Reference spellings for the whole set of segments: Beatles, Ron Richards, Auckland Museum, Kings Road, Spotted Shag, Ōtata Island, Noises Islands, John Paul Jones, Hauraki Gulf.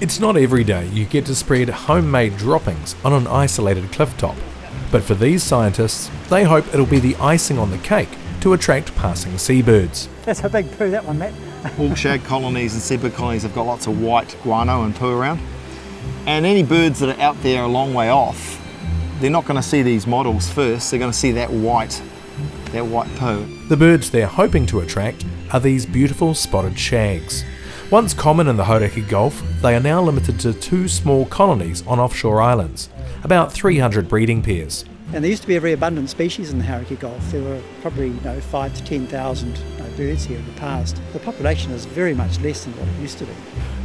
It's not every day you get to spread homemade droppings on an isolated cliff top, but for these scientists, they hope it'll be the icing on the cake to attract passing seabirds. That's a big poo, that one, Matt. All shag colonies and seabird colonies have got lots of white guano and poo around, and any birds that are out there a long way off, they're not going to see these models first, they're going to see that white poo. The birds they're hoping to attract are these beautiful spotted shags. Once common in the Hauraki Gulf, they are now limited to 2 small colonies on offshore islands, about 300 breeding pairs. And there used to be a very abundant species in the Hauraki Gulf. There were probably 5 to 10,000 birds here in the past. The population is very much less than what it used to be.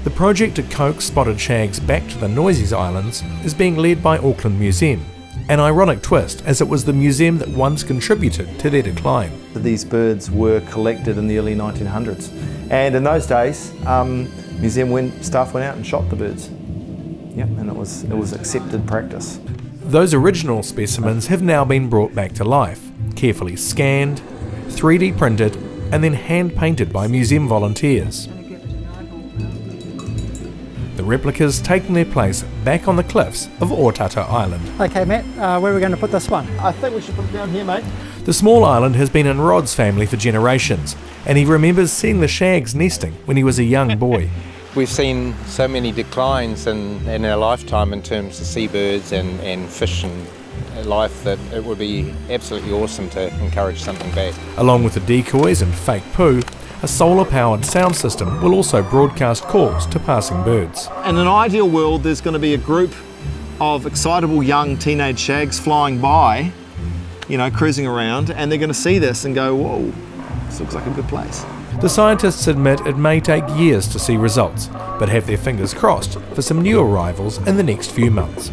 The project to coax spotted shags back to the Noises Islands is being led by Auckland Museum. An ironic twist, as it was the museum that once contributed to their decline. These birds were collected in the early 1900s, and in those days museum staff went out and shot the birds. Yep, and it was accepted practice. Those original specimens have now been brought back to life, carefully scanned, 3D printed and then hand painted by museum volunteers. The replicas taking their place back on the cliffs of Ōtata Island. Okay, Matt, where are we going to put this one? I think we should put it down here, mate. The small island has been in Rod's family for generations, and he remembers seeing the shags nesting when he was a young boy. We've seen so many declines in our lifetime in terms of seabirds and fish and life that it would be absolutely awesome to encourage something back. Along with the decoys and fake poo, a solar-powered sound system will also broadcast calls to passing birds. In an ideal world, there's going to be a group of excitable young teenage shags flying by, cruising around, and they're going to see this and go, whoa, this looks like a good place. The scientists admit it may take years to see results, but have their fingers crossed for some new arrivals in the next few months.